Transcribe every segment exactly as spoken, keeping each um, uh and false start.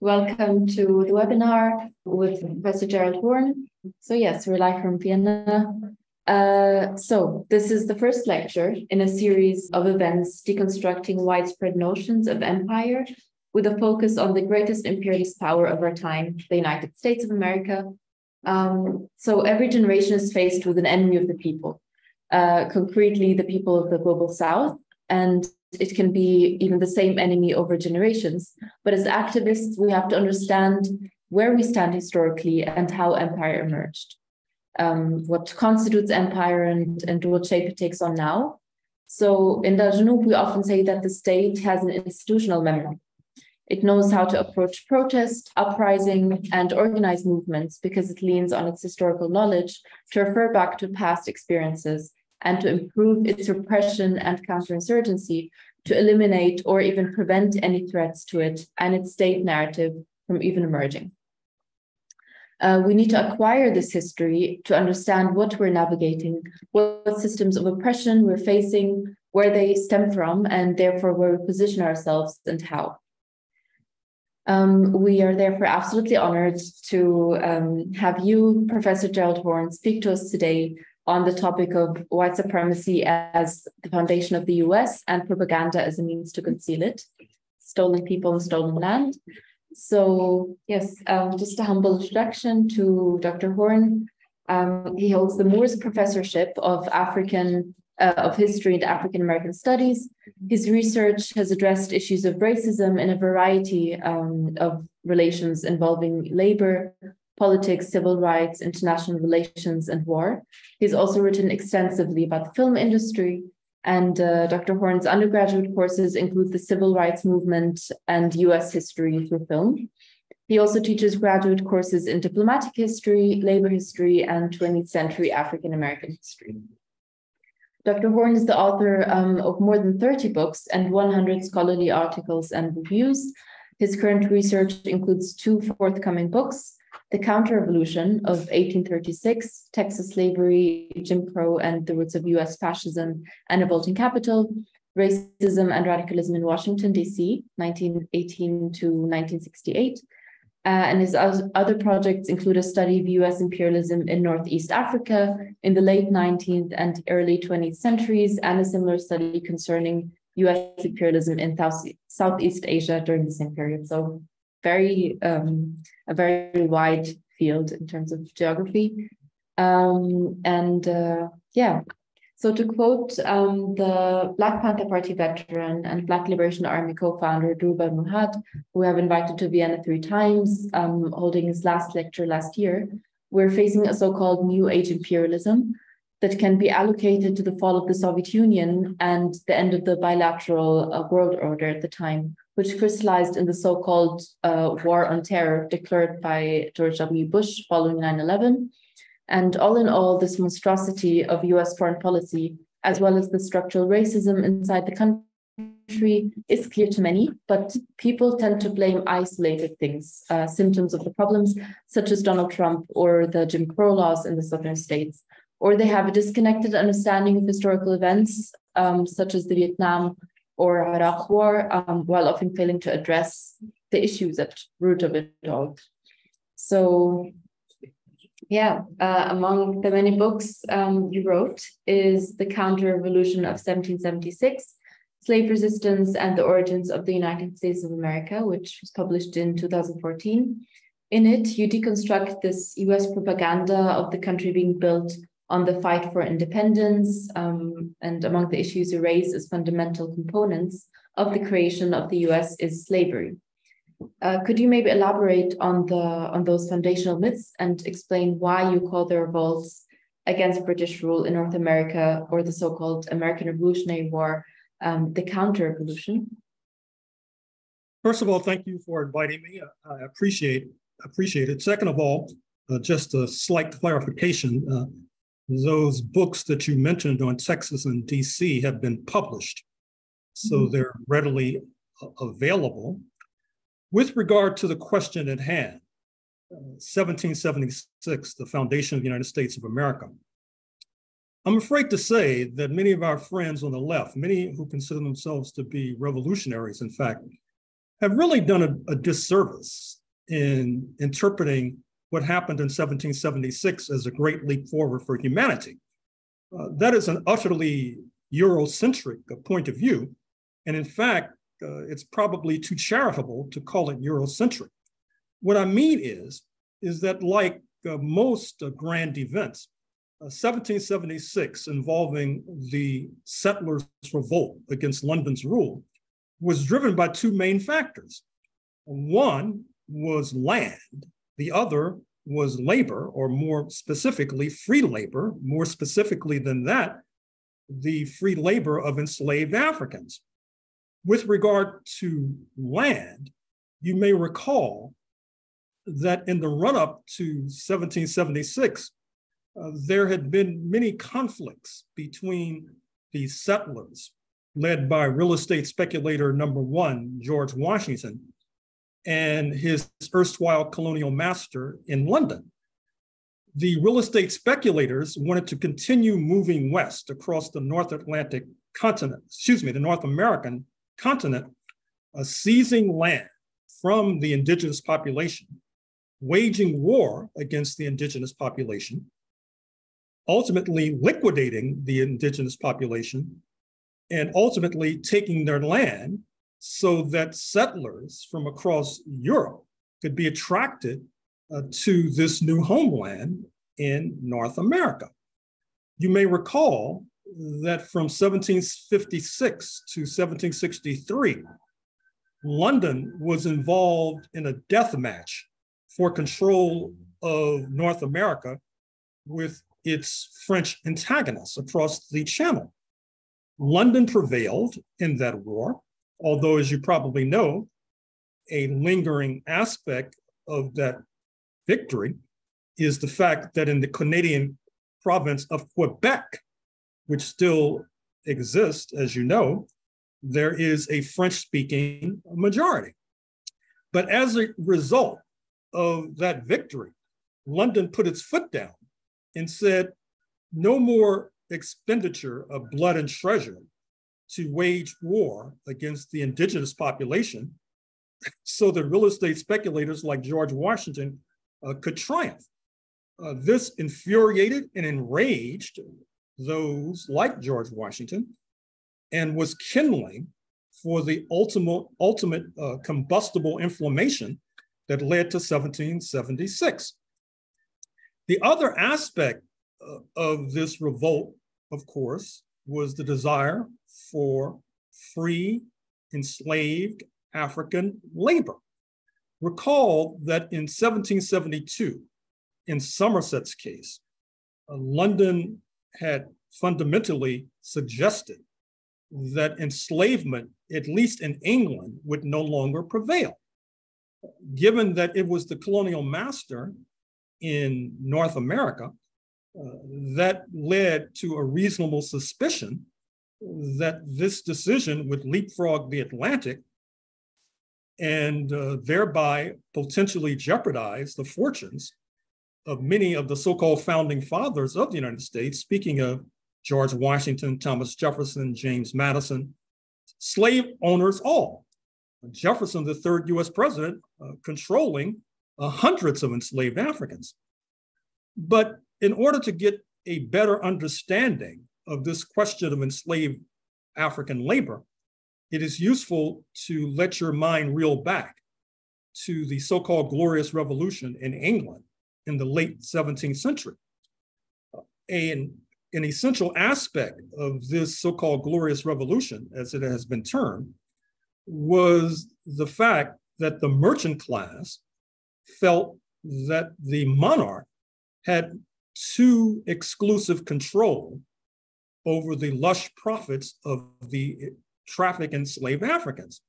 Welcome to the webinar with Professor Gerald Horne. So yes, we're live from Vienna. Uh, so this is the first lecture in a series of events deconstructing widespread notions of empire with a focus on the greatest imperialist power of our time, the United States of America. Um, so every generation is faced with an enemy of the people, uh, concretely the people of the global South, and it can be even the same enemy over generations. But as activists, we have to understand where we stand historically and how empire emerged, um, what constitutes empire and, and what shape it takes on now. So in Dar al Janub, we often say that the state has an institutional memory. It knows how to approach protest, uprising, and organized movements because it leans on its historical knowledge to refer back to past experiences and to improve its repression and counterinsurgency to eliminate or even prevent any threats to it and its state narrative from even emerging. Uh, we need to acquire this history to understand what we're navigating, what systems of oppression we're facing, where they stem from, and therefore where we position ourselves and how. Um, we are therefore absolutely honored to um, have you, Professor Gerald Horne, speak to us today on the topic of white supremacy as the foundation of the U S and propaganda as a means to conceal it, stolen people and stolen land. So yes, um, just a humble introduction to Doctor Horne. Um, he holds the Moores Professorship of African uh, of History and African American Studies. His research has addressed issues of racism in a variety um, of relations involving labor, politics, civil rights, international relations, and war. He's also written extensively about the film industry, and uh, Doctor Horne's undergraduate courses include the civil rights movement and U S history through film. He also teaches graduate courses in diplomatic history, labor history, and twentieth century African American history. Doctor Horne is the author um, of more than thirty books and one hundred scholarly articles and reviews. His current research includes two forthcoming books, The Counter-Revolution of eighteen thirty-six, Texas Slavery, Jim Crow, and the Roots of U S Fascism and a Vaulting Capital, Racism and Radicalism in Washington, D C, nineteen eighteen to nineteen sixty-eight. Uh, and his other projects include a study of U S imperialism in Northeast Africa in the late nineteenth and early twentieth centuries, and a similar study concerning U S imperialism in Southeast Asia during the same period. So very um, a very wide field in terms of geography. Um, and uh, yeah, so to quote um, the Black Panther Party veteran and Black Liberation Army co-founder Dhoruba Bin Wahad, who I've invited to Vienna three times, um, holding his last lecture last year, we're facing a so-called New Age imperialism that can be allocated to the fall of the Soviet Union and the end of the bilateral uh, world order at the time, which crystallized in the so-called uh, war on terror declared by George W. Bush following nine eleven. And all in all, this monstrosity of U S foreign policy, as well as the structural racism inside the country, is clear to many, but people tend to blame isolated things, uh, symptoms of the problems, such as Donald Trump or the Jim Crow laws in the southern states, or they have a disconnected understanding of historical events, um, such as the Vietnam or Iraq war, um, while often failing to address the issues at root of it all. So yeah, uh, among the many books um, you wrote is The Counter-Revolution of seventeen seventy-six, Slave Resistance and the Origins of the United States of America, which was published in two thousand fourteen. In it, you deconstruct this U S propaganda of the country being built on the fight for independence, um, and among the issues you raise as fundamental components of the creation of the U S is slavery. Uh, could you maybe elaborate on the on those foundational myths and explain why you call the revolts against British rule in North America or the so-called American Revolutionary War um, the counter-revolution? First of all, thank you for inviting me. I appreciate appreciate it. Second of all, uh, just a slight clarification. Uh, Those books that you mentioned on Texas and D C have been published, so mm-hmm. they're readily available. With regard to the question at hand, uh, seventeen seventy-six, the foundation of the United States of America, I'm afraid to say that many of our friends on the left, many who consider themselves to be revolutionaries, in fact, have really done a, a disservice in interpreting what happened in seventeen seventy-six as a great leap forward for humanity. Uh, that is an utterly Eurocentric point of view. And in fact, uh, it's probably too charitable to call it Eurocentric. What I mean is, is that like uh, most uh, grand events, uh, seventeen seventy-six involving the settlers' revolt against London's rule was driven by two main factors. One was land, the other was labor, or more specifically, free labor. More specifically than that, the free labor of enslaved Africans. With regard to land, you may recall that in the run-up to seventeen seventy-six, uh, there had been many conflicts between the settlers, led by real estate speculator number one, George Washington, and his erstwhile colonial master in London. The real estate speculators wanted to continue moving west across the North Atlantic continent, excuse me, the North American continent, uh, seizing land from the indigenous population, waging war against the indigenous population, ultimately liquidating the indigenous population, and ultimately taking their land so that settlers from across Europe could be attracted uh, to this new homeland in North America. You may recall that from seventeen fifty-six to seventeen sixty-three, London was involved in a death match for control of North America with its French antagonists across the Channel. London prevailed in that war, although, as you probably know, a lingering aspect of that victory is the fact that in the Canadian province of Quebec, which still exists, as you know, there is a French-speaking majority. But as a result of that victory, London put its foot down and said, no more expenditure of blood and treasure to wage war against the indigenous population so that real estate speculators like George Washington uh, could triumph. Uh, this infuriated and enraged those like George Washington and was kindling for the ultimate, ultimate uh, combustible inflammation that led to seventeen seventy-six. The other aspect of this revolt, of course, was the desire for free, enslaved African labor. Recall that in seventeen seventy-two, in Somerset's case, uh, London had fundamentally suggested that enslavement, at least in England, would no longer prevail. Given that it was the colonial master in North America, uh, that led to a reasonable suspicion that this decision would leapfrog the Atlantic and uh, thereby potentially jeopardize the fortunes of many of the so-called founding fathers of the United States, speaking of George Washington, Thomas Jefferson, James Madison, slave owners all. Jefferson, the third U S president, uh, controlling uh, hundreds of enslaved Africans. But in order to get a better understanding of this question of enslaved African labor, it is useful to let your mind reel back to the so-called Glorious Revolution in England in the late seventeenth century. And an essential aspect of this so-called Glorious Revolution, as it has been termed, was the fact that the merchant class felt that the monarch had too exclusive control over the lush profits of the traffic in enslaved Africans.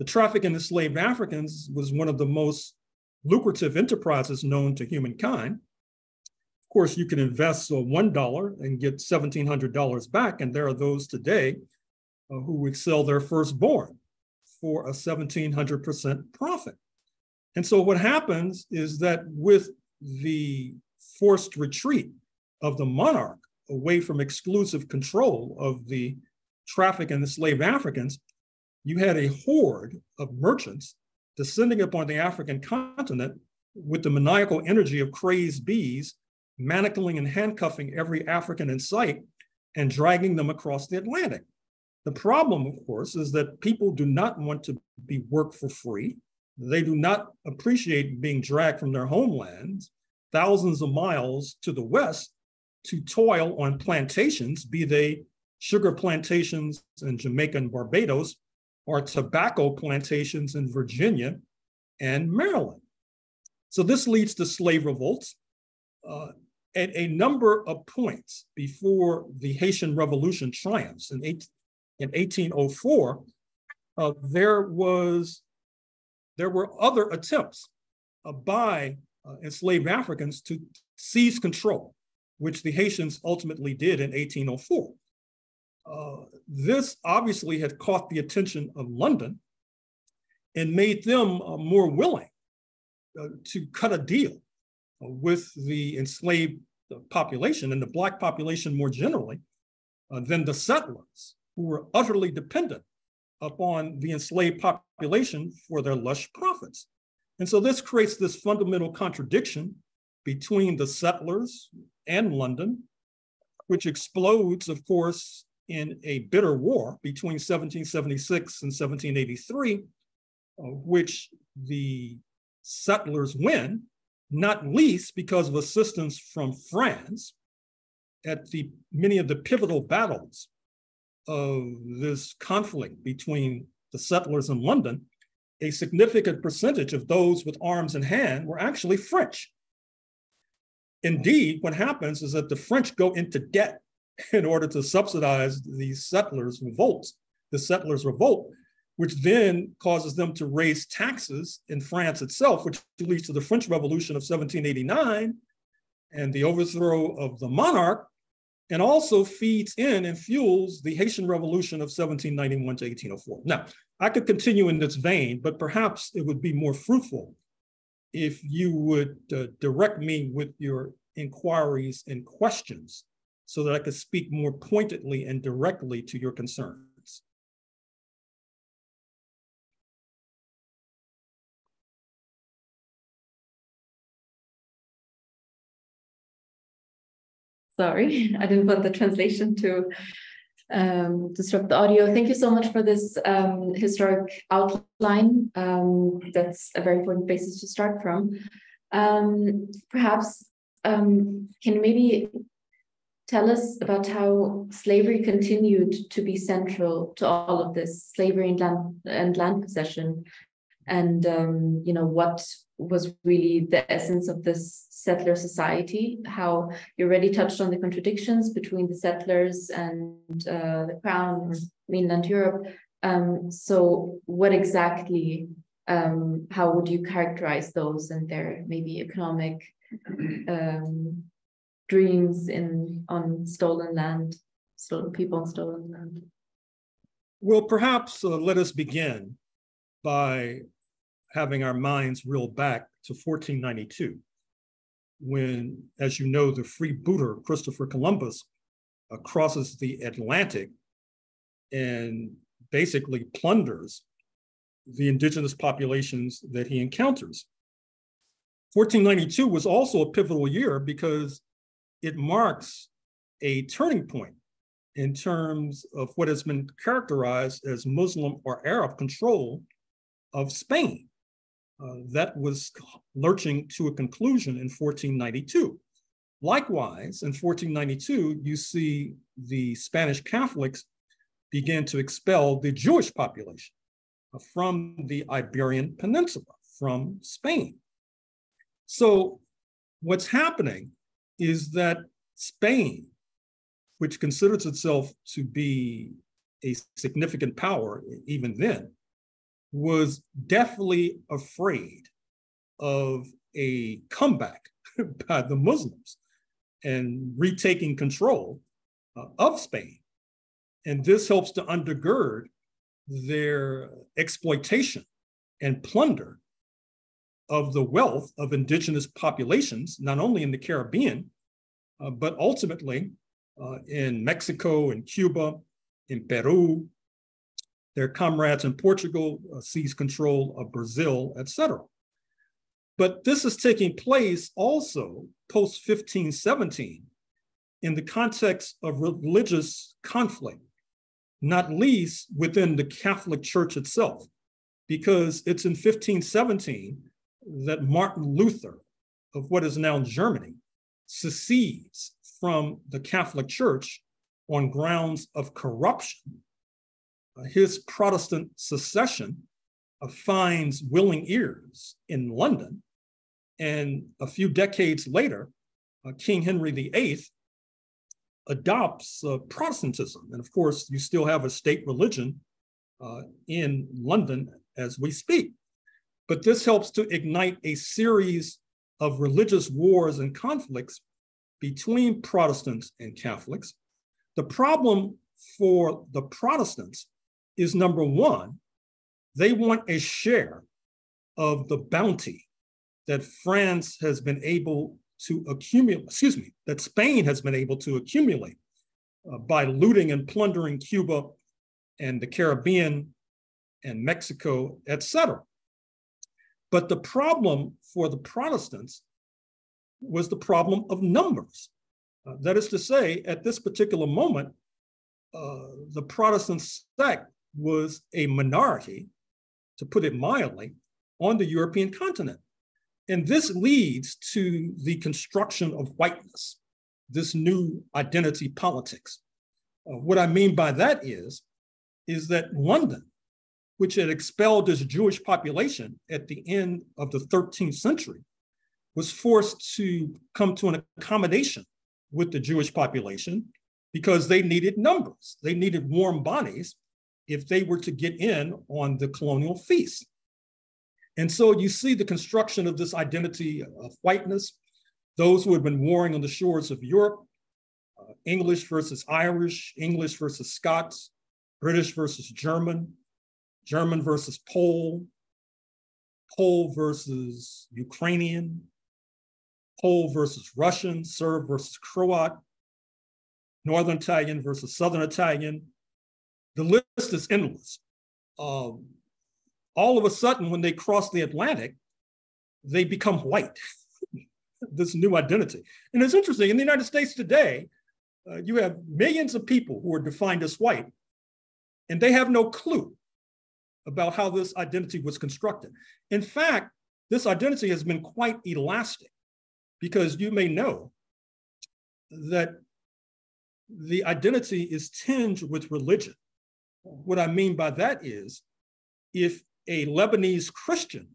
The traffic in enslaved Africans was one of the most lucrative enterprises known to humankind. Of course, you can invest one dollar and get seventeen hundred dollars back, and there are those today uh, who would sell their firstborn for a seventeen hundred percent profit. And so what happens is that with the forced retreat of the monarch away from exclusive control of the traffic in enslaved Africans, you had a horde of merchants descending upon the African continent with the maniacal energy of crazed bees, manacling and handcuffing every African in sight and dragging them across the Atlantic. The problem, of course, is that people do not want to be worked for free. They do not appreciate being dragged from their homelands thousands of miles to the west to toil on plantations, be they sugar plantations in Jamaica and Barbados, or tobacco plantations in Virginia and Maryland. So this leads to slave revolts. Uh, at a number of points before the Haitian Revolution triumphs in, eight, in eighteen oh four, uh, there, was, there were other attempts uh, by uh, enslaved Africans to seize control, which the Haitians ultimately did in eighteen oh four. Uh, this obviously had caught the attention of London and made them uh, more willing uh, to cut a deal with the enslaved population and the Black population more generally uh, than the settlers, who were utterly dependent upon the enslaved population for their lush profits. And so this creates this fundamental contradiction between the settlers and London, which explodes, of course, in a bitter war between seventeen seventy-six and seventeen eighty-three, uh, which the settlers win, not least because of assistance from France at the many of the pivotal battles of this conflict between the settlers and London. A significant percentage of those with arms in hand were actually French. Indeed, what happens is that the French go into debt in order to subsidize the settlers' revolts, the settlers' revolt, which then causes them to raise taxes in France itself, which leads to the French Revolution of seventeen eighty-nine and the overthrow of the monarch, and also feeds in and fuels the Haitian Revolution of seventeen ninety-one to eighteen oh four. Now, I could continue in this vein, but perhaps it would be more fruitful if you would uh, direct me with your inquiries and questions so that I could speak more pointedly and directly to your concerns. Sorry, I didn't want the translation to um, disrupt the audio. Thank you so much for this um, historic outline. Um, that's a very important basis to start from. Um, perhaps, um, can you maybe tell us about how slavery continued to be central to all of this, slavery and land, and land possession, and um, you know, what was really the essence of this settler society, how you already touched on the contradictions between the settlers and uh, the crown, or mainland Europe. Um, so what exactly, um, how would you characterize those and their maybe economic um, dreams in on stolen land, stolen people on stolen land? Well, perhaps uh, let us begin by having our minds reeled back to fourteen ninety-two, when, as you know, the freebooter Christopher Columbus uh, crosses the Atlantic and basically plunders the indigenous populations that he encounters. fourteen ninety-two was also a pivotal year because it marks a turning point in terms of what has been characterized as Muslim or Arab control of Spain. Uh, that was lurching to a conclusion in fourteen ninety-two. Likewise, in fourteen ninety-two, you see the Spanish Catholics begin to expel the Jewish population from the Iberian Peninsula, from Spain. So what's happening is that Spain, which considers itself to be a significant power even then, was deathly afraid of a comeback by the Muslims and retaking control uh, of Spain. And this helps to undergird their exploitation and plunder of the wealth of indigenous populations, not only in the Caribbean, uh, but ultimately uh, in Mexico, in Cuba, in Peru, Their comrades in Portugal uh, seized control of Brazil, et cetera. But this is taking place also post fifteen seventeen in the context of religious conflict, not least within the Catholic Church itself, because it's in fifteen seventeen that Martin Luther of what is now Germany secedes from the Catholic Church on grounds of corruption. His Protestant secession finds willing ears in London. And a few decades later, uh, King Henry the eighth adopts uh, Protestantism. And of course, you still have a state religion uh, in London as we speak. But this helps to ignite a series of religious wars and conflicts between Protestants and Catholics. The problem for the Protestants is, number one, they want a share of the bounty that France has been able to accumulate, excuse me, that Spain has been able to accumulate uh, by looting and plundering Cuba and the Caribbean and Mexico, et cetera. But the problem for the Protestants was the problem of numbers. Uh, that is to say, at this particular moment, uh, the Protestant sect was a minority, to put it mildly, on the European continent. And this leads to the construction of whiteness, this new identity politics. Uh, what I mean by that is, is that London, which had expelled its Jewish population at the end of the thirteenth century, was forced to come to an accommodation with the Jewish population because they needed numbers. They needed warm bodies if they were to get in on the colonial feast. And so you see the construction of this identity of whiteness, those who had been warring on the shores of Europe, uh, English versus Irish, English versus Scots, British versus German, German versus Pole, Pole versus Ukrainian, Pole versus Russian, Serb versus Croat, Northern Italian versus Southern Italian. The list is endless. Um, all of a sudden, when they cross the Atlantic, they become white, this new identity. And it's interesting, in the United States today, uh, you have millions of people who are defined as white, and they have no clue about how this identity was constructed. In fact, this identity has been quite elastic, because you may know that the identity is tinged with religion. What I mean by that is, if a Lebanese Christian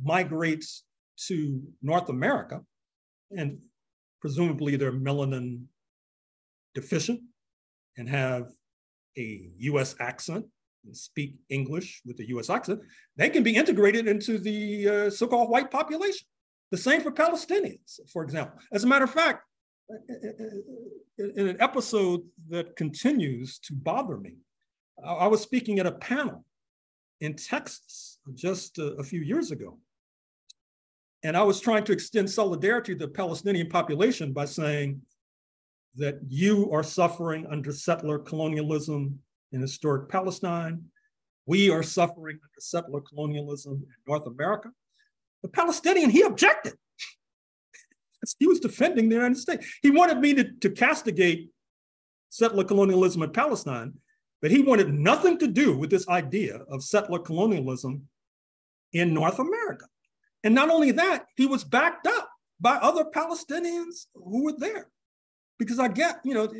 migrates to North America, and presumably they're melanin deficient and have a U S accent and speak English with a U S accent, they can be integrated into the uh, so-called white population. The same for Palestinians, for example. As a matter of fact, in an episode that continues to bother me, I was speaking at a panel in Texas just a, a few years ago. And I was trying to extend solidarity to the Palestinian population by saying that you are suffering under settler colonialism in historic Palestine. We are suffering under settler colonialism in North America. The Palestinian, he objected. He was defending the United States. He wanted me to, to castigate settler colonialism in Palestine, but he wanted nothing to do with this idea of settler colonialism in North America. And not only that, he was backed up by other Palestinians who were there. Because I get, you know,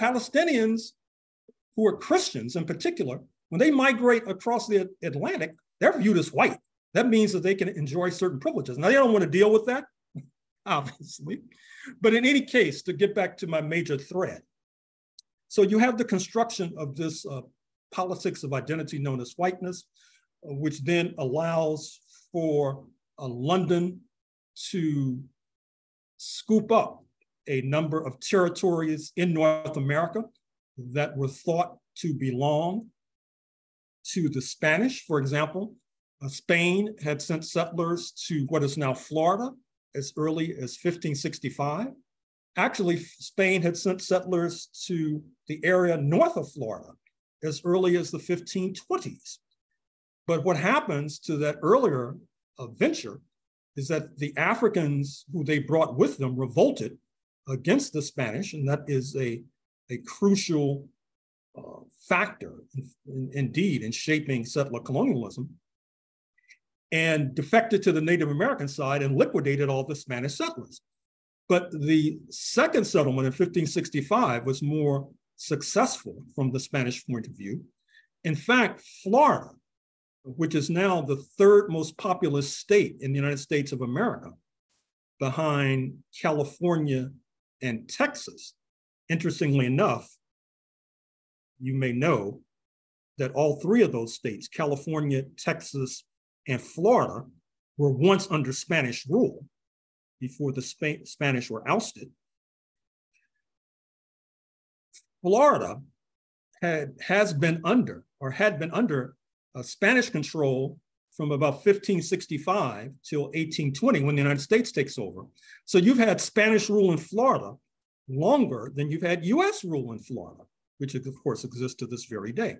Palestinians who are Christians in particular, when they migrate across the Atlantic, they're viewed as white. That means that they can enjoy certain privileges. Now, they don't want to deal with that, obviously. But in any case, to get back to my major thread, so you have the construction of this uh, politics of identity known as whiteness, uh, which then allows for uh, London to scoop up a number of territories in North America that were thought to belong to the Spanish. For example, uh, Spain had sent settlers to what is now Florida as early as fifteen sixty-five. Actually, Spain had sent settlers to the area north of Florida as early as the fifteen twenties. But what happens to that earlier uh, venture is that the Africans who they brought with them revolted against the Spanish, and that is a, a crucial uh, factor, in, in, indeed, in shaping settler colonialism, and defected to the Native American side and liquidated all the Spanish settlers. But the second settlement in fifteen sixty-five was more successful from the Spanish point of view. In fact, Florida, which is now the third most populous state in the United States of America, behind California and Texas. Interestingly enough, you may know that all three of those states, California, Texas, and Florida, were once under Spanish rule before the Sp- Spanish were ousted. Florida had, has been under, or had been under uh, Spanish control from about fifteen sixty-five till eighteen twenty when the United States takes over. So you've had Spanish rule in Florida longer than you've had U S rule in Florida, which of course exists to this very day.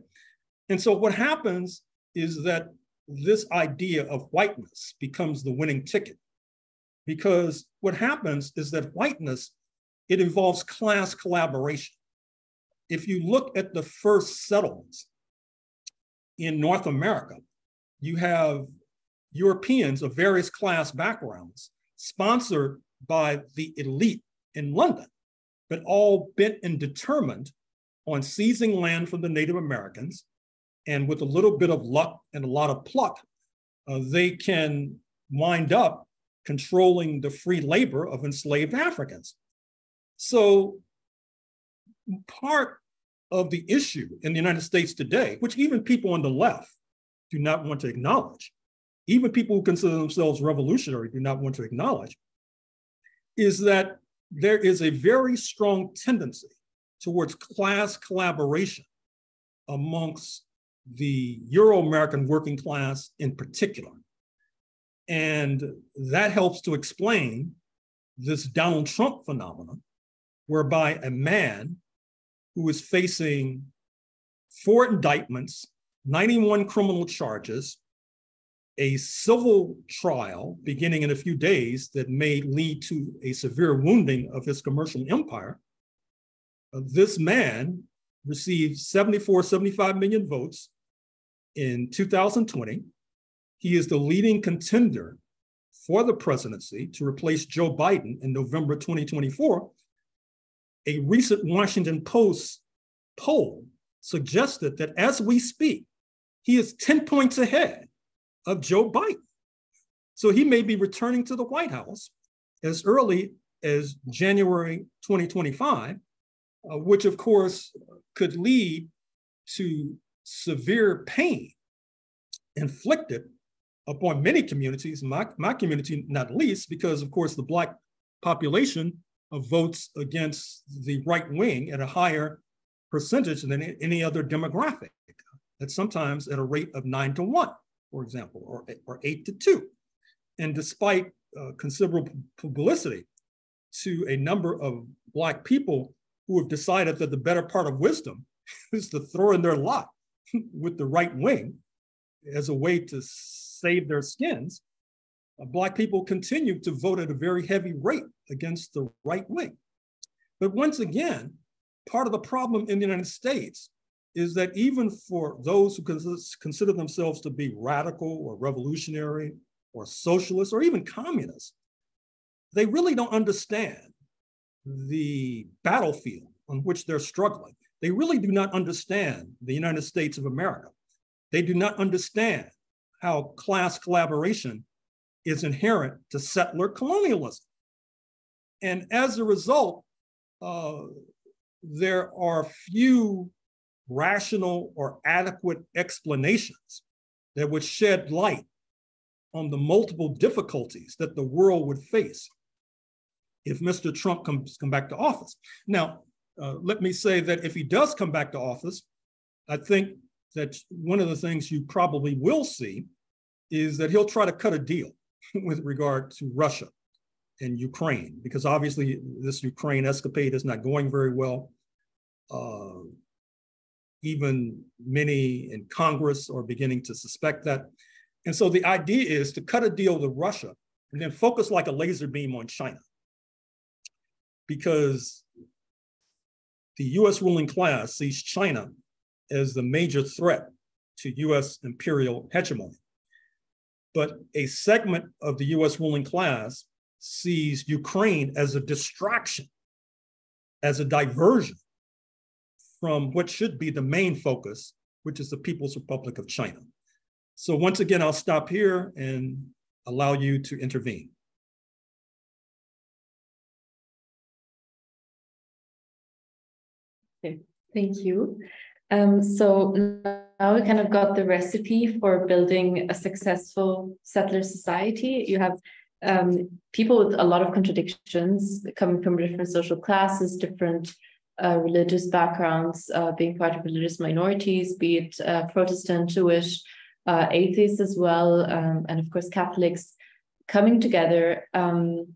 And so what happens is that this idea of whiteness becomes the winning ticket, because what happens is that whiteness, it involves class collaboration. If you look at the first settlements in North America, you have Europeans of various class backgrounds sponsored by the elite in London, but all bent and determined on seizing land from the Native Americans. And with a little bit of luck and a lot of pluck, uh, they can wind up controlling the free labor of enslaved Africans. So part of the issue in the United States today, which even people on the left do not want to acknowledge, even people who consider themselves revolutionary do not want to acknowledge, is that there is a very strong tendency towards class collaboration amongst the Euro-American working class in particular. And that helps to explain this Donald Trump phenomenon, whereby a man who is facing four indictments, ninety-one criminal charges, a civil trial beginning in a few days that may lead to a severe wounding of his commercial empire, this man received seventy-four, seventy-five million votes in two thousand twenty. He is the leading contender for the presidency to replace Joe Biden in November twenty twenty-four. A recent Washington Post poll suggested that as we speak, he is ten points ahead of Joe Biden. So he may be returning to the White House as early as January twenty twenty-five, uh, which of course could lead to severe pain inflicted upon many communities, my, my community not least, because of course the Black population votes against the right wing at a higher percentage than any other demographic. That's sometimes at a rate of nine to one, for example, or, or eight to two. And despite uh, considerable publicity to a number of Black people who have decided that the better part of wisdom is to throw in their lot with the right wing as a way to save their skins, Black people continue to vote at a very heavy rate against the right wing. But once again, part of the problem in the United States is that even for those who consider themselves to be radical or revolutionary or socialist or even communist, they really don't understand the battlefield on which they're struggling. They really do not understand the United States of America. They do not understand how class collaboration is inherent to settler colonialism. And as a result, uh, there are few rational or adequate explanations that would shed light on the multiple difficulties that the world would face if Mister Trump comes come back to office. Now, uh, let me say that if he does come back to office, I think that one of the things you probably will see is that he'll try to cut a deal with regard to Russia and Ukraine, because obviously this Ukraine escapade is not going very well. Uh, Even many in Congress are beginning to suspect that. And so the idea is to cut a deal with Russia and then focus like a laser beam on China, because the U S ruling class sees China as the major threat to U S imperial hegemony. But a segment of the U S ruling class sees Ukraine as a distraction, as a diversion from what should be the main focus, which is the People's Republic of China. So once again, I'll stop here and allow you to intervene. Okay, thank you. Um, so now we kind of got the recipe for building a successful settler society. You have um, people with a lot of contradictions coming from different social classes, different uh, religious backgrounds, uh, being part of religious minorities, be it uh, Protestant, Jewish, uh, atheists as well, um, and of course Catholics coming together. Um,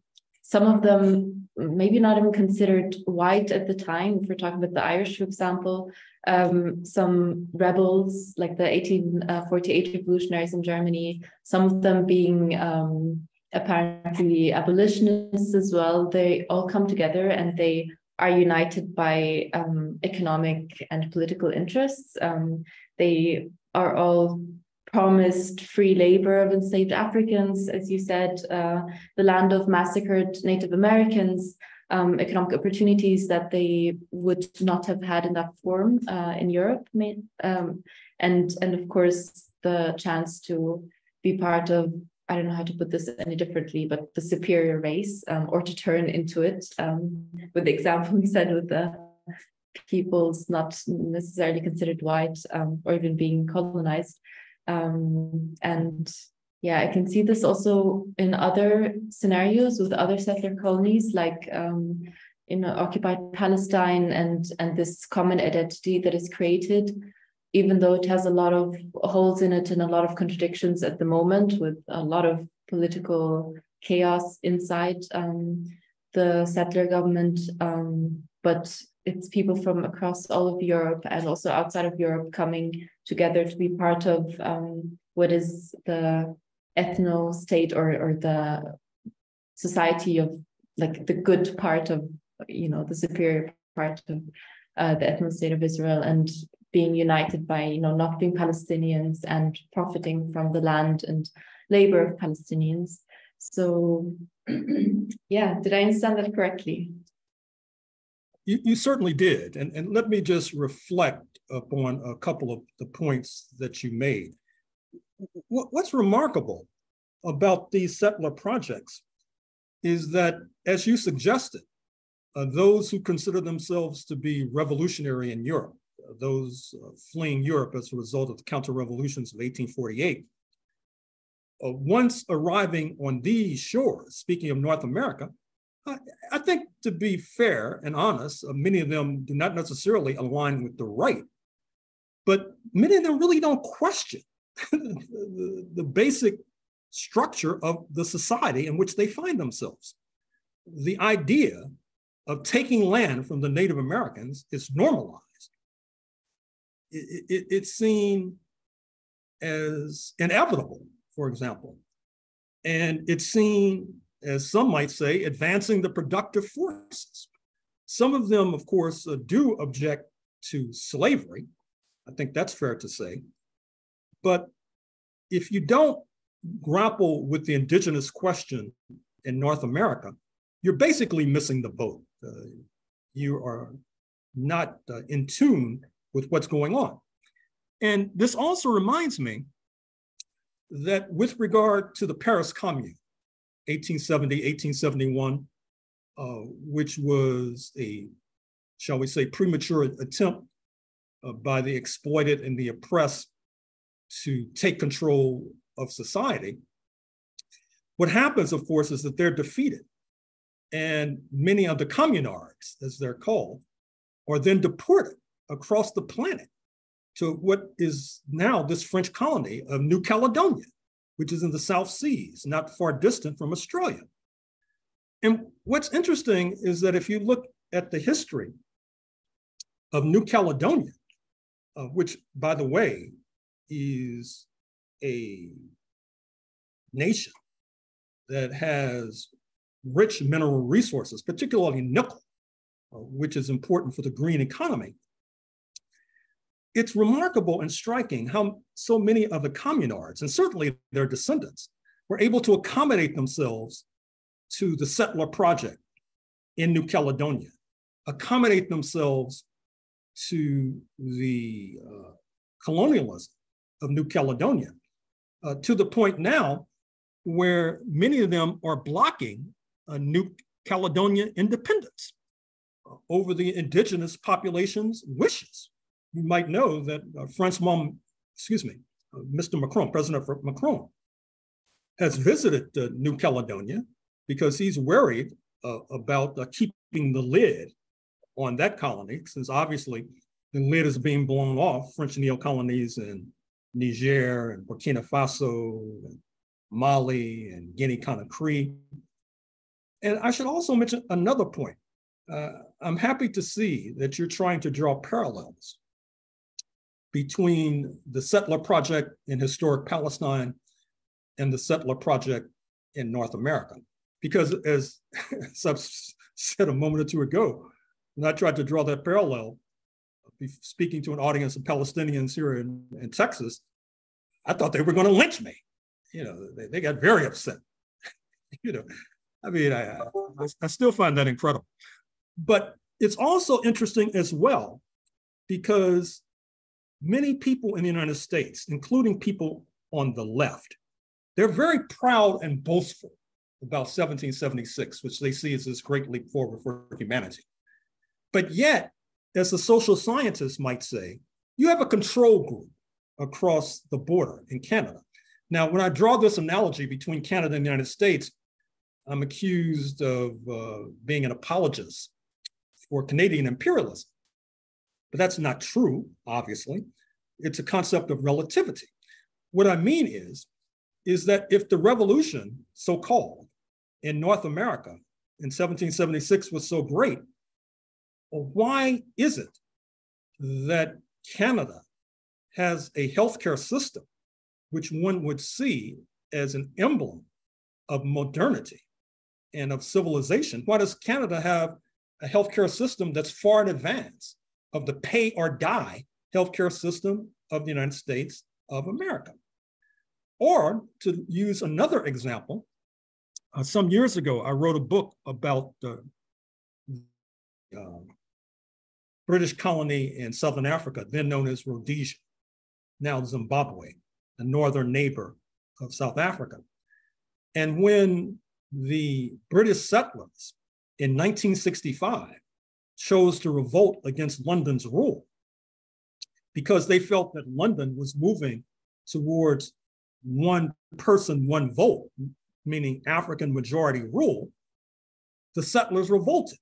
some of them maybe not even considered white at the time, if we're talking about the Irish, for example. Um, some rebels, like the eighteen forty-eight revolutionaries in Germany, some of them being um, apparently abolitionists as well. They all come together and they are united by um, economic and political interests. Um, they are all promised free labor of enslaved Africans, as you said, uh, the land of massacred Native Americans, Um, economic opportunities that they would not have had in that form uh, in Europe, um, and and of course the chance to be part of, I don't know how to put this any differently, but the superior race, um, or to turn into it, um, with the example we said with the peoples not necessarily considered white, um, or even being colonized, um, and yeah, I can see this also in other scenarios with other settler colonies, like um, in occupied Palestine, and, and this common identity that is created, even though it has a lot of holes in it and a lot of contradictions at the moment, with a lot of political chaos inside um, the settler government. Um, but it's people from across all of Europe and also outside of Europe coming together to be part of um, what is the ethno state, or or the society of, like, the good part of, you know, the superior part of uh, the ethno state of Israel, and being united by, you know, not being Palestinians and profiting from the land and labor of Palestinians. So yeah, did I understand that correctly? You, you certainly did. And, and let me just reflect upon a couple of the points that you made. What's remarkable about these settler projects is that, as you suggested, uh, those who consider themselves to be revolutionary in Europe, uh, those uh, fleeing Europe as a result of the counter-revolutions of eighteen forty-eight, uh, once arriving on these shores, speaking of North America, I, I think, to be fair and honest, uh, many of them do not necessarily align with the right, but many of them really don't question the, the basic structure of the society in which they find themselves. The idea of taking land from the Native Americans is normalized. It, it, it's seen as inevitable, for example. And it's seen, as some might say, advancing the productive forces. Some of them, of course, uh, do object to slavery. I think that's fair to say. But if you don't grapple with the indigenous question in North America, you're basically missing the boat. Uh, you are not uh, in tune with what's going on. And this also reminds me that with regard to the Paris Commune, eighteen seventy, eighteen seventy-one, uh, which was a, shall we say, premature attempt uh, by the exploited and the oppressed to take control of society. What happens, of course, is that they're defeated. And many of the communards, as they're called, are then deported across the planet to what is now this French colony of New Caledonia, which is in the South Seas, not far distant from Australia. And what's interesting is that if you look at the history of New Caledonia, uh, which, by the way, is a nation that has rich mineral resources, particularly nickel, uh, which is important for the green economy. It's remarkable and striking how so many of the communards, and certainly their descendants, were able to accommodate themselves to the settler project in New Caledonia, accommodate themselves to the uh, colonialism of New Caledonia, uh, to the point now where many of them are blocking uh, New Caledonia independence uh, over the indigenous population's wishes. You might know that uh, Francois, excuse me, uh, Mister Macron, President Macron, has visited uh, New Caledonia because he's worried uh, about uh, keeping the lid on that colony, since obviously the lid is being blown off French neo-colonies in Niger and Burkina Faso, and Mali, and Guinea-Conakry. And I should also mention another point. Uh, I'm happy to see that you're trying to draw parallels between the settler project in historic Palestine and the settler project in North America. Because as, as I've said a moment or two ago, when I tried to draw that parallel, speaking to an audience of Palestinians here in, in Texas, I thought they were going to lynch me. You know, they, they got very upset. You know, I mean, I, I, I still find that incredible. But it's also interesting as well, because many people in the United States, including people on the left, they're very proud and boastful about seventeen seventy-six, which they see as this great leap forward for humanity. But yet, as the social scientists might say, you have a control group across the border in Canada. Now, when I draw this analogy between Canada and the United States, I'm accused of uh, being an apologist for Canadian imperialism. But that's not true, obviously. It's a concept of relativity. What I mean is, is that if the revolution, so-called, in North America in seventeen seventy-six was so great, why is it that Canada has a healthcare system which one would see as an emblem of modernity and of civilization? Why does Canada have a healthcare system that's far in advance of the pay or die healthcare system of the United States of America? Or to use another example, uh, some years ago, I wrote a book about the uh, uh, British colony in Southern Africa, then known as Rhodesia, now Zimbabwe, the northern neighbor of South Africa. And when the British settlers in nineteen sixty-five chose to revolt against London's rule because they felt that London was moving towards one person, one vote, meaning African majority rule, the settlers revolted,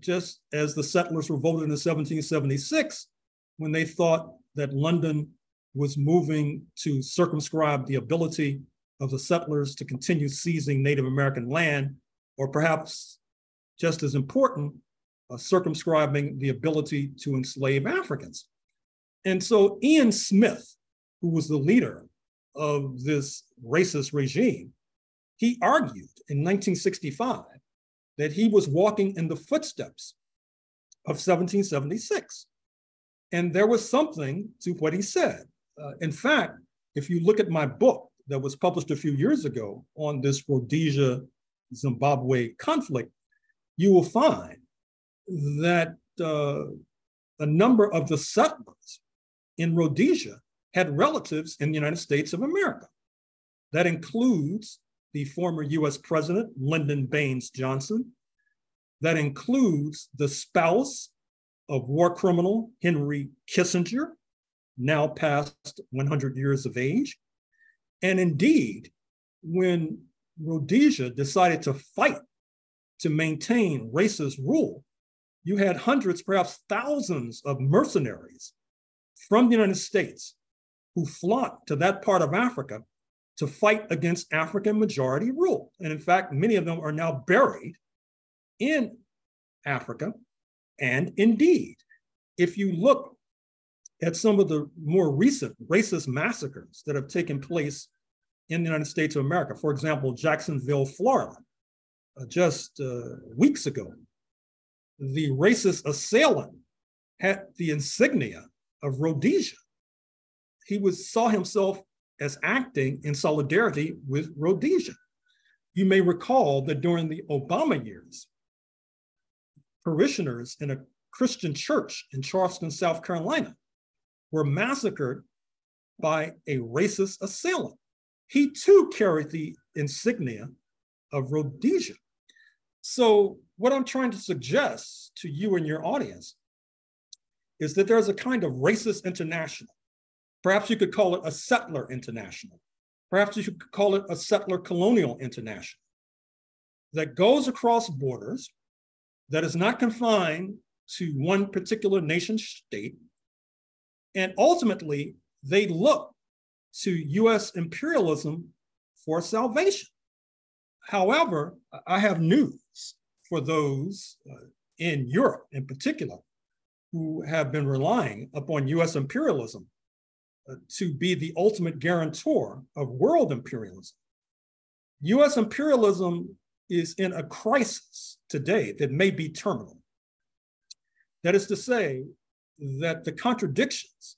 just as the settlers revolted in seventeen seventy-six when they thought that London was moving to circumscribe the ability of the settlers to continue seizing Native American land, or perhaps just as important, uh, circumscribing the ability to enslave Africans. And so Ian Smith, who was the leader of this racist regime, he argued in nineteen sixty-five that he was walking in the footsteps of seventeen seventy-six. And there was something to what he said. Uh, in fact, if you look at my book that was published a few years ago on this Rhodesia-Zimbabwe conflict, you will find that uh, a number of the settlers in Rhodesia had relatives in the United States of America. That includes the former U S President, Lyndon Baines Johnson. That includes the spouse of war criminal Henry Kissinger, now past one hundred years of age. And indeed, when Rhodesia decided to fight to maintain racist rule, you had hundreds, perhaps thousands of mercenaries from the United States who flocked to that part of Africa to fight against African majority rule. And in fact, many of them are now buried in Africa. And indeed, if you look at some of the more recent racist massacres that have taken place in the United States of America. For example, Jacksonville, Florida, uh, just uh, weeks ago, the racist assailant had the insignia of Rhodesia. He was, saw himself as acting in solidarity with Rhodesia. You may recall that during the Obama years, parishioners in a Christian church in Charleston, South Carolina, were massacred by a racist assailant. He too carried the insignia of Rhodesia. So what I'm trying to suggest to you and your audience is that there's a kind of racist international. Perhaps you could call it a settler international. Perhaps you could call it a settler colonial international that goes across borders, that is not confined to one particular nation state. And ultimately, they look to U S imperialism for salvation. However, I have news for those uh, in Europe in particular who have been relying upon U S imperialism uh, to be the ultimate guarantor of world imperialism. U S imperialism is in a crisis today that may be terminal. That is to say that the contradictions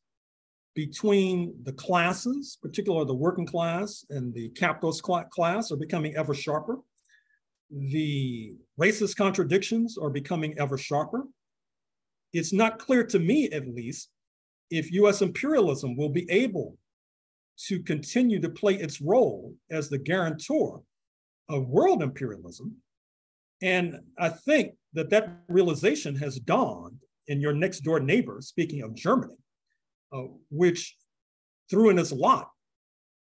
between the classes, particularly the working class and the capitalist class, are becoming ever sharper. The racist contradictions are becoming ever sharper. It's not clear to me, at least, if U S imperialism will be able to continue to play its role as the guarantor of world imperialism. And I think that that realization has dawned in your next door neighbor, speaking of Germany, uh, which threw in its lot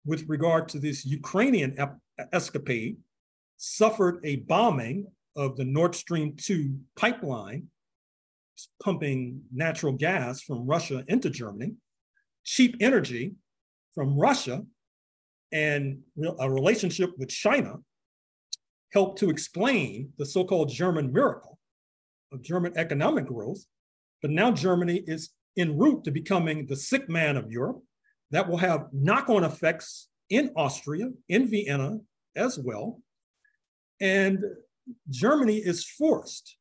with regard to this Ukrainian escapade, suffered a bombing of the Nord Stream two pipeline, pumping natural gas from Russia into Germany, cheap energy from Russia, and a relationship with China helped to explain the so-called German miracle of German economic growth. But now Germany is en route to becoming the sick man of Europe. That will have knock-on effects in Austria, in Vienna as well. And Germany is forced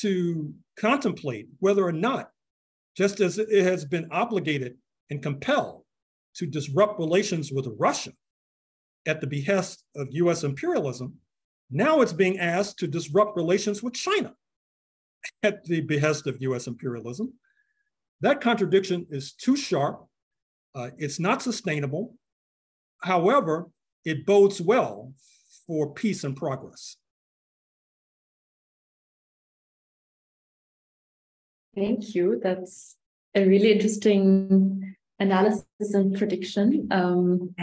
to contemplate whether or not, just as it has been obligated and compelled to disrupt relations with Russia at the behest of U S imperialism, now it's being asked to disrupt relations with China at the behest of U S imperialism. That contradiction is too sharp. Uh, it's not sustainable. However, it bodes well for peace and progress. Thank you. That's a really interesting analysis and prediction. Um,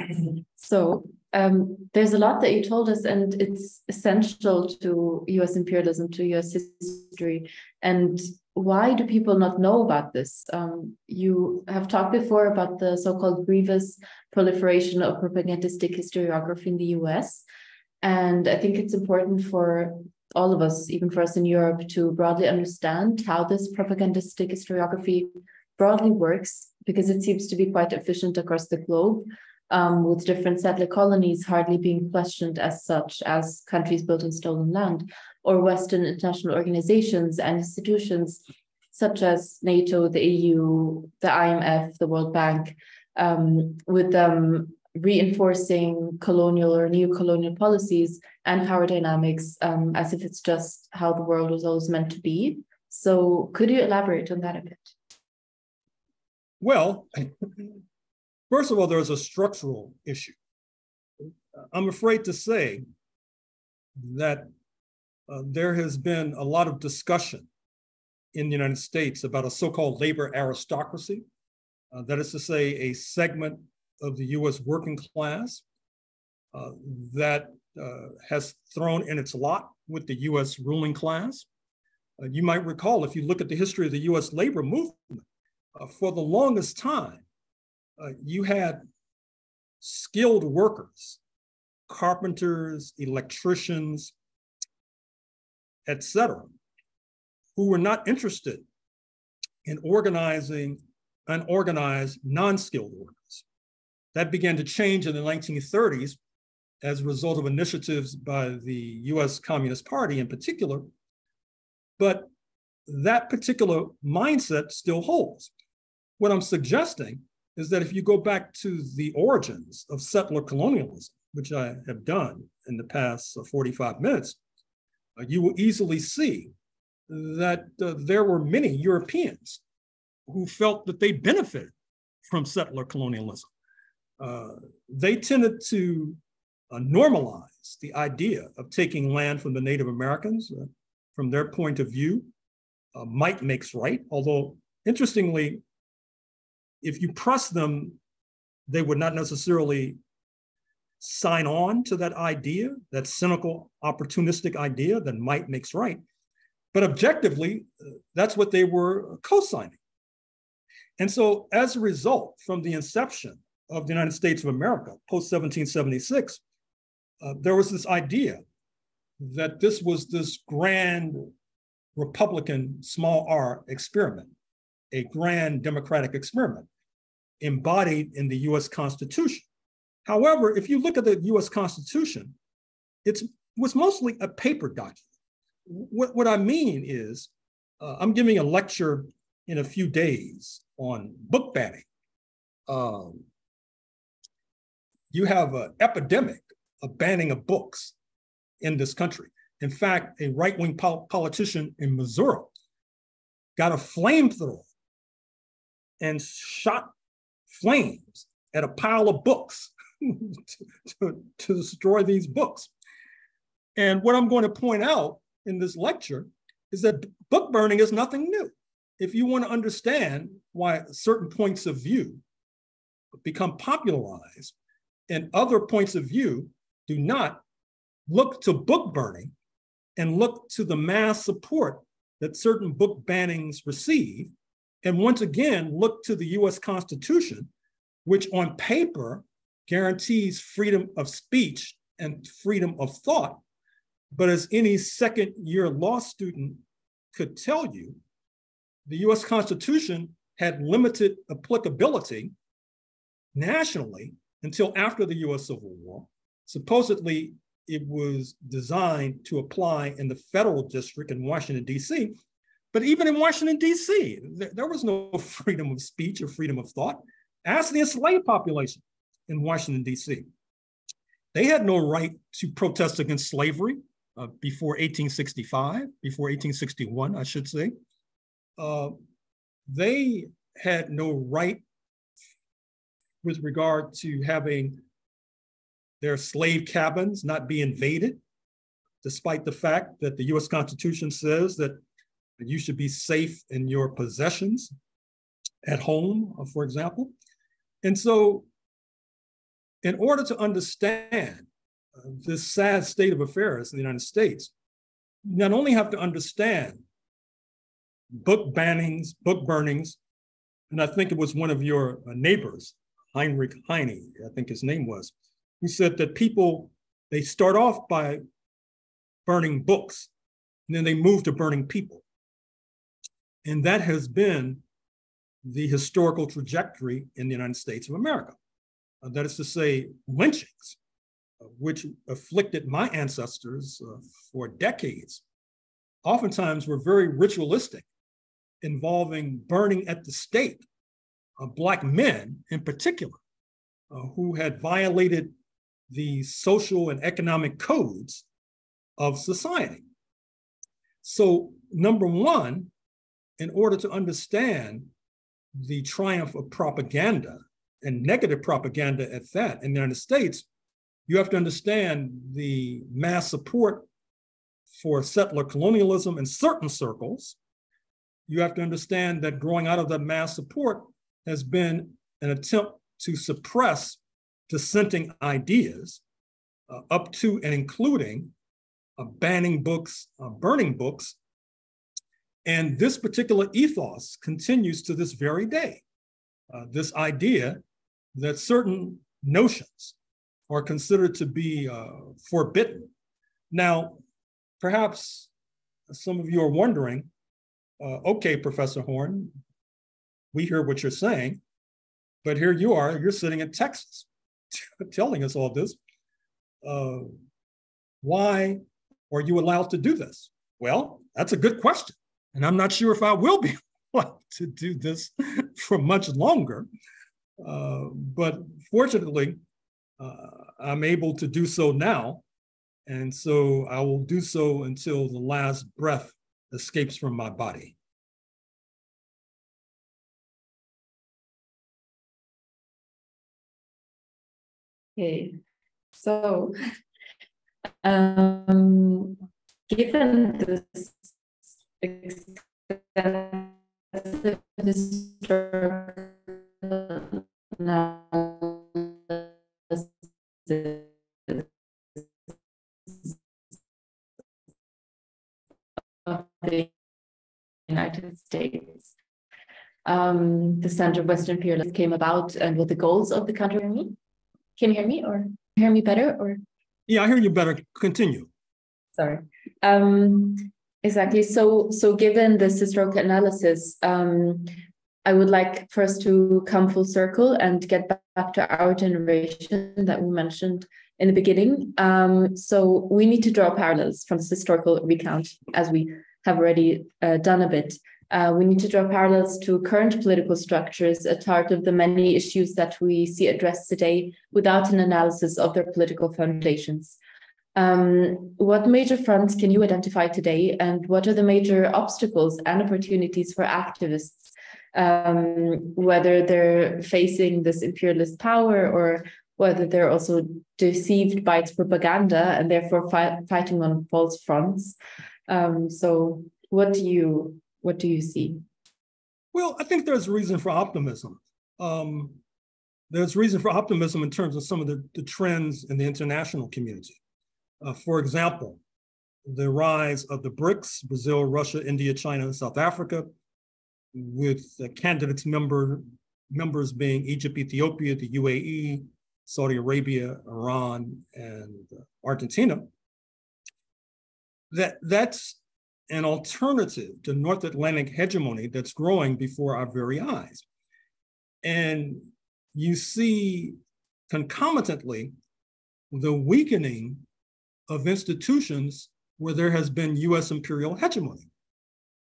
so um, there's a lot that you told us, and it's essential to U S imperialism, to U S history. And why do people not know about this? Um, you have talked before about the so-called grievous proliferation of propagandistic historiography in the U S. And I think it's important for all of us, even for us in Europe, to broadly understand how this propagandistic historiography broadly works, because it seems to be quite efficient across the globe, um, with different settler colonies hardly being questioned as such, as countries built on stolen land, or Western international organizations and institutions such as NATO, the E U, the I M F, the World Bank, um, with them reinforcing colonial or neo-colonial policies and power dynamics um, as if it's just how the world was always meant to be. So could you elaborate on that a bit? Well, first of all, there's a structural issue. I'm afraid to say that uh, there has been a lot of discussion in the United States about a so-called labor aristocracy. Uh, that is to say, a segment of the U S working class uh, that uh, has thrown in its lot with the U S ruling class. Uh, you might recall, if you look at the history of the U S labor movement, uh, for the longest time, uh, you had skilled workers, carpenters, electricians, et cetera, who were not interested in organizing and organize non-skilled workers. That began to change in the nineteen thirties as a result of initiatives by the U S Communist Party in particular, but that particular mindset still holds. What I'm suggesting is that if you go back to the origins of settler colonialism, which I have done in the past forty-five minutes, you will easily see that uh, there were many Europeans who felt that they benefited from settler colonialism. Uh, they tended to uh, normalize the idea of taking land from the Native Americans. Uh, from their point of view, uh, might makes right, although interestingly, if you press them, they would not necessarily sign on to that idea, that cynical, opportunistic idea that might makes right. But objectively, that's what they were co-signing. And so as a result, from the inception of the United States of America, post seventeen seventy-six, uh, there was this idea that this was this grand Republican, small r, experiment, a grand democratic experiment embodied in the U S Constitution. However, if you look at the U S Constitution, it was mostly a paper document. What, what I mean is, uh, I'm giving a lecture in a few days on book banning. Um, you have an epidemic of banning of books in this country. In fact, a right-wing pol- politician in Missouri got a flamethrower and shot flames at a pile of books to, to, to destroy these books. And what I'm going to point out in this lecture is that book burning is nothing new. If you want to understand why certain points of view become popularized and other points of view do not, look to book burning and look to the mass support that certain book bannings receive. And once again, look to the U S Constitution, which on paper guarantees freedom of speech and freedom of thought. But as any second year law student could tell you, the U S Constitution had limited applicability nationally until after the U S Civil War. Supposedly, it was designed to apply in the federal district in Washington, D C, but even in Washington, D C, there, there was no freedom of speech or freedom of thought. Ask the enslaved population in Washington, D C. They had no right to protest against slavery uh, before eighteen sixty-five, before eighteen sixty-one, I should say. Uh, they had no right with regard to having their slave cabins not be invaded, despite the fact that the U S Constitution says that you should be safe in your possessions at home, for example. And so in order to understand uh, this sad state of affairs in the United States, you not only have to understand book bannings, book burnings, and I think it was one of your neighbors, Heinrich Heine, I think his name was, who said that people, they start off by burning books, and then they move to burning people. And that has been the historical trajectory in the United States of America. Uh, that is to say, lynchings, uh, which afflicted my ancestors uh, for decades, oftentimes were very ritualistic, involving burning at the stake of uh, Black men in particular, uh, who had violated the social and economic codes of society. So number one, in order to understand the triumph of propaganda and negative propaganda at that in the United States, you have to understand the mass support for settler colonialism in certain circles. You have to understand that growing out of that mass support has been an attempt to suppress dissenting ideas uh, up to and including uh, banning books, uh, burning books. And this particular ethos continues to this very day. Uh, this idea that certain notions are considered to be uh, forbidden. Now, perhaps some of you are wondering, uh, okay, Professor Horne, we hear what you're saying, but here you are, you're sitting in Texas telling us all this. Uh, why are you allowed to do this? Well, that's a good question. And I'm not sure if I will be allowed to do this for much longer. Uh, but fortunately, uh, I'm able to do so now. And so I will do so until the last breath escapes from my body. Okay, so um, given this extensive historical analysis of the United States, um, the center of Western imperialism came about and what the goals of the country were. Can you hear me or hear me better or? Yeah, I hear you better. Continue. Sorry. Um, exactly. So, so given this historical analysis, um, I would like first to come full circle and get back to our generation that we mentioned in the beginning. Um, so we need to draw parallels from this historical recount, as we have already uh, done a bit. Uh, we need to draw parallels to current political structures at heart of the many issues that we see addressed today without an analysis of their political foundations. Um, what major fronts can you identify today, and what are the major obstacles and opportunities for activists, um, whether they're facing this imperialist power or whether they're also deceived by its propaganda and therefore fi- fighting on false fronts? Um, so what do you... What do you see? Well, I think there's reason for optimism. Um, there's reason for optimism in terms of some of the, the trends in the international community. Uh, for example, the rise of the BRICS, Brazil, Russia, India, China, and South Africa, with uh, candidates member, members being Egypt, Ethiopia, the U A E, Saudi Arabia, Iran, and Argentina. That, that's an alternative to North Atlantic hegemony that's growing before our very eyes. And you see concomitantly the weakening of institutions where there has been U S imperial hegemony.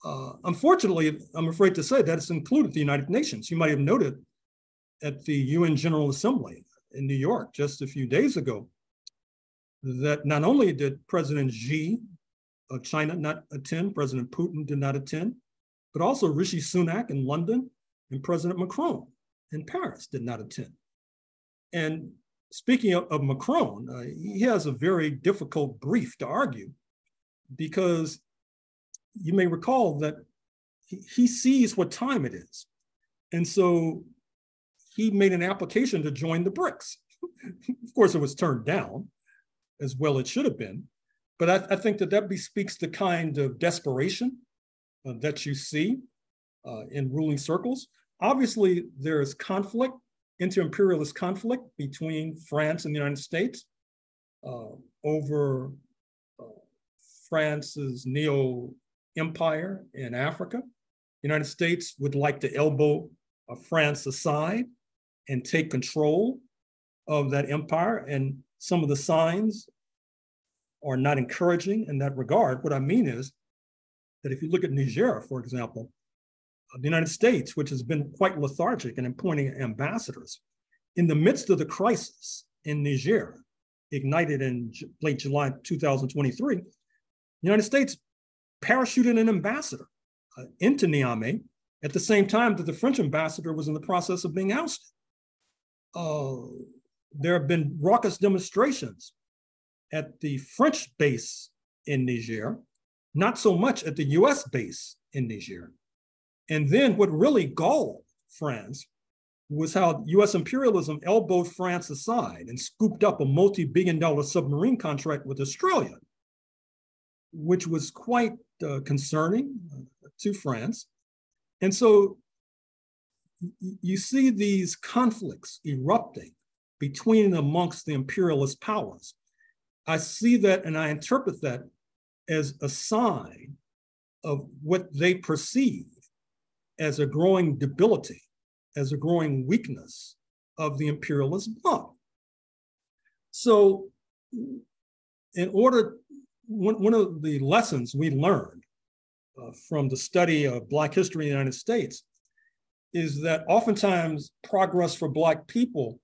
Uh, unfortunately, I'm afraid to say that it's included the United Nations. You might have noted at the U N General Assembly in New York just a few days ago that not only did President Xi of China not attend, President Putin did not attend, but also Rishi Sunak in London and President Macron in Paris did not attend. And speaking of, of Macron, uh, he has a very difficult brief to argue, because you may recall that he, he sees what time it is. And so he made an application to join the BRICS. Of course, it was turned down, as well it should have been. But I, I think that that bespeaks the kind of desperation uh, that you see uh, in ruling circles. Obviously, there is conflict, inter-imperialist conflict between France and the United States uh, over uh, France's neo-empire in Africa. The United States would like to elbow uh, France aside and take control of that empire, and some of the signs are not encouraging in that regard. What I mean is that if you look at Niger, for example, the United States, which has been quite lethargic in appointing ambassadors, in the midst of the crisis in Niger, ignited in late July two thousand twenty-three, the United States parachuted an ambassador uh, into Niamey at the same time that the French ambassador was in the process of being ousted. Uh, there have been raucous demonstrations at the French base in Niger, not so much at the U S base in Niger. And then what really galled France was how U S imperialism elbowed France aside and scooped up a multi-billion dollar submarine contract with Australia, which was quite uh, concerning uh, to France. And so you see these conflicts erupting between and amongst the imperialist powers. I see that and I interpret that as a sign of what they perceive as a growing debility, as a growing weakness of the imperialist bloc. So in order, one, one of the lessons we learned uh, from the study of Black history in the United States is that oftentimes progress for Black people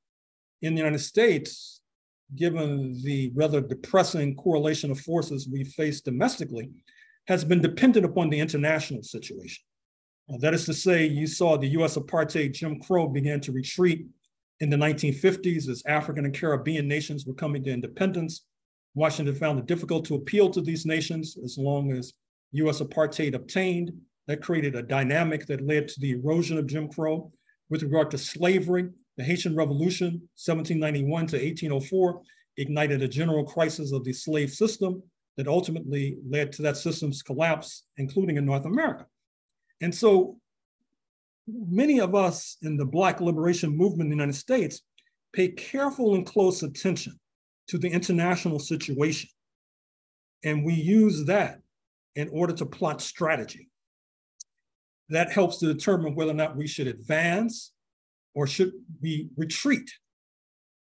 in the United States, given the rather depressing correlation of forces we face domestically, has been dependent upon the international situation. Uh, that is to say, you saw the U S apartheid Jim Crow began to retreat in the nineteen fifties as African and Caribbean nations were coming to independence. Washington found it difficult to appeal to these nations as long as U S apartheid obtained. That created a dynamic that led to the erosion of Jim Crow. With regard to slavery, the Haitian Revolution, seventeen ninety-one to eighteen oh four, ignited a general crisis of the slave system that ultimately led to that system's collapse, including in North America. And so many of us in the Black liberation movement in the United States pay careful and close attention to the international situation. And we use that in order to plot strategy. That helps to determine whether or not we should advance or should we retreat.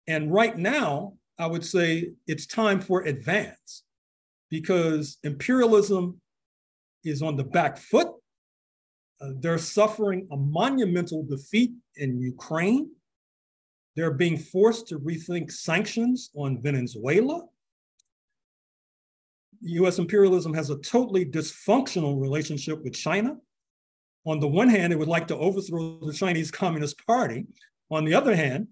And right now, I would say it's time for advance, because imperialism is on the back foot. Uh, they're suffering a monumental defeat in Ukraine. They're being forced to rethink sanctions on Venezuela. U S imperialism has a totally dysfunctional relationship with China. On the one hand, it would like to overthrow the Chinese Communist Party. On the other hand,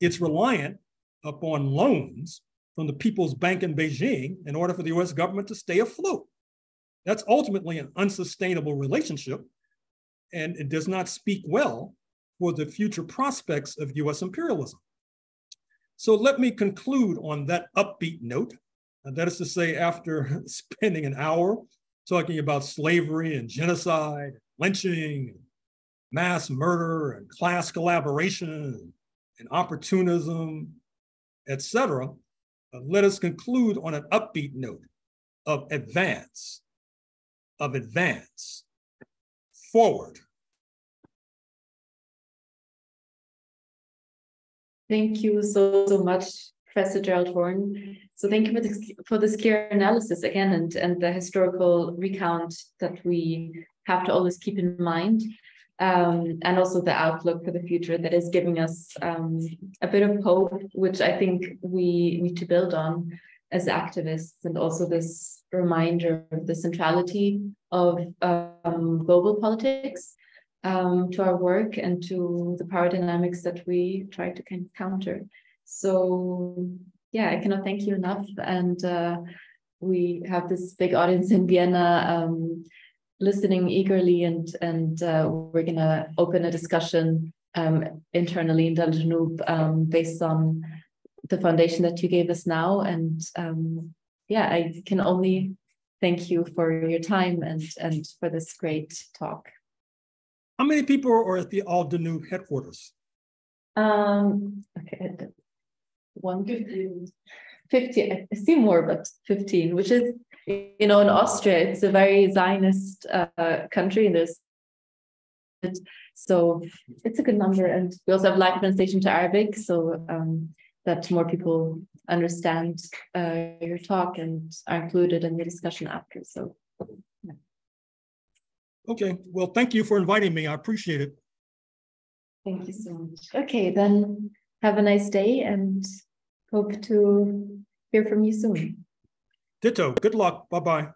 it's reliant upon loans from the People's Bank in Beijing in order for the U S government to stay afloat. That's ultimately an unsustainable relationship, and it does not speak well for the future prospects of U S imperialism. So let me conclude on that upbeat note. And that is to say, after spending an hour talking about slavery and genocide, lynching, mass murder, and class collaboration, and opportunism, et cetera, let us conclude on an upbeat note of advance, of advance, forward. Thank you so, so much, Professor Gerald Horne. So thank you for this, for this clear analysis again, and, and the historical recount that we have to always keep in mind, um, and also the outlook for the future that is giving us um, a bit of hope, which I think we need to build on as activists, and also this reminder of the centrality of um, global politics um, to our work and to the power dynamics that we try to counter. So yeah, I cannot thank you enough. And uh, we have this big audience in Vienna, um, listening eagerly, and and uh, we're gonna open a discussion um, internally in Dar al Janub um, based on the foundation that you gave us now. And um, yeah, I can only thank you for your time and and for this great talk. How many people are at the Al Janub headquarters? Um, okay, one fifteen. fifty, I see more, but fifteen, which is, you know, in Austria, it's a very Zionist uh, country, and there's, so it's a good number. And we also have live translation to Arabic, so um, that more people understand uh, your talk and are included in the discussion after. So, yeah. Okay, well, thank you for inviting me. I appreciate it. Thank you so much. Okay, then have a nice day, and hope to hear from you soon. Ditto. Good luck. Bye-bye.